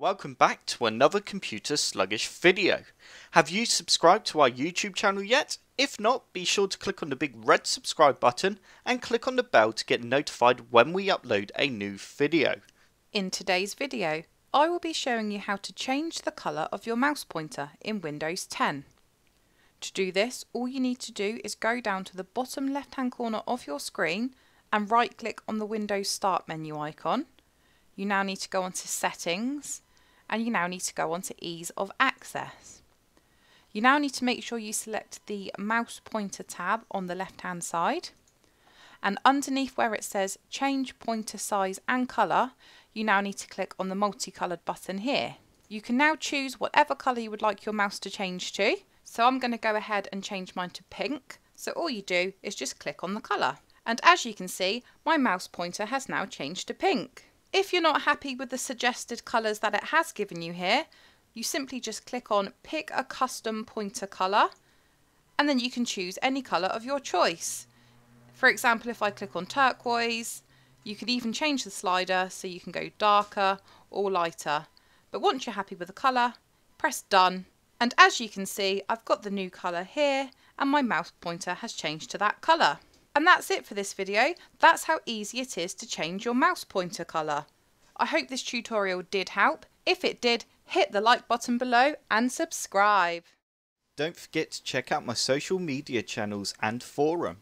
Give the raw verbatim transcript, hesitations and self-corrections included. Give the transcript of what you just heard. Welcome back to another Computer Sluggish video. Have you subscribed to our YouTube channel yet? If not, be sure to click on the big red subscribe button and click on the bell to get notified when we upload a new video. In today's video, I will be showing you how to change the colour of your mouse pointer in Windows ten. To do this, all you need to do is go down to the bottom left hand corner of your screen and right click on the Windows Start menu icon. You now need to go onto Settings, and you now need to go on to Ease of Access. You now need to make sure you select the mouse pointer tab on the left hand side, and underneath where it says Change Pointer Size and Colour, you now need to click on the multicoloured button here. You can now choose whatever colour you would like your mouse to change to, so I'm going to go ahead and change mine to pink, so all you do is just click on the colour. And as you can see, my mouse pointer has now changed to pink. If you're not happy with the suggested colours that it has given you here, you simply just click on Pick a Custom Pointer Colour, and then you can choose any colour of your choice. For example, if I click on turquoise, you could even change the slider so you can go darker or lighter. But once you're happy with the colour, press Done. And as you can see, I've got the new colour here, and my mouse pointer has changed to that colour. And that's it for this video. That's how easy it is to change your mouse pointer colour. I hope this tutorial did help. If it did, hit the like button below and subscribe. Don't forget to check out my social media channels and forum.